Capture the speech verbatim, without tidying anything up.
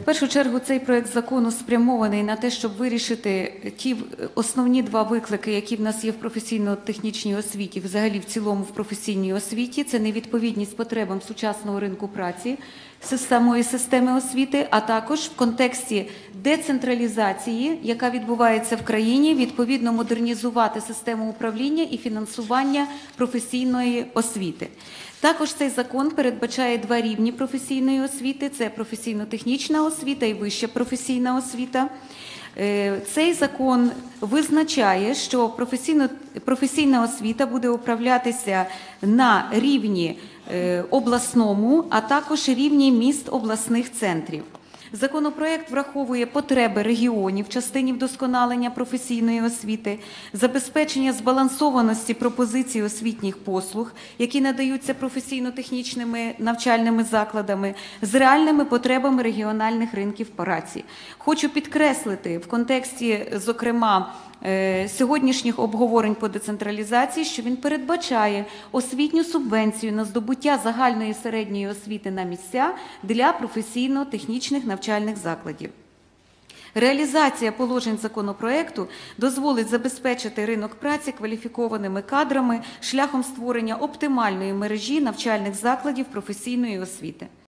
В першу чергу цей проект закону спрямований на те, щоб вирішити ті основні два виклики, які в нас є в професійно-технічній освіті, взагалі в цілому в професійній освіті. Це невідповідність потребам сучасного ринку праці, самої системи освіти, а також в контексті децентралізації, яка відбувається в країні, відповідно модернізувати систему управління і фінансування професійної освіти. Також цей закон передбачає два рівні професійної освіти – це професійно-технічна освіта і вища професійна освіта. Цей закон визначає, що професійна освіта буде управлятися на рівні обласному, а також рівні міст обласних центрів. Законопроект враховує потреби регіонів в частині вдосконалення професійної освіти, забезпечення збалансованості пропозицій освітніх послуг, які надаються професійно-технічними навчальними закладами, з реальними потребами регіональних ринків праці. Хочу підкреслити в контексті, зокрема, сьогоднішніх обговорень по децентралізації, що він передбачає освітню субвенцію на здобуття загальної середньої освіти на місця для професійно-технічних навчальних закладів. Реалізація положень законопроекту дозволить забезпечити ринок праці кваліфікованими кадрами шляхом створення оптимальної мережі навчальних закладів професійної освіти.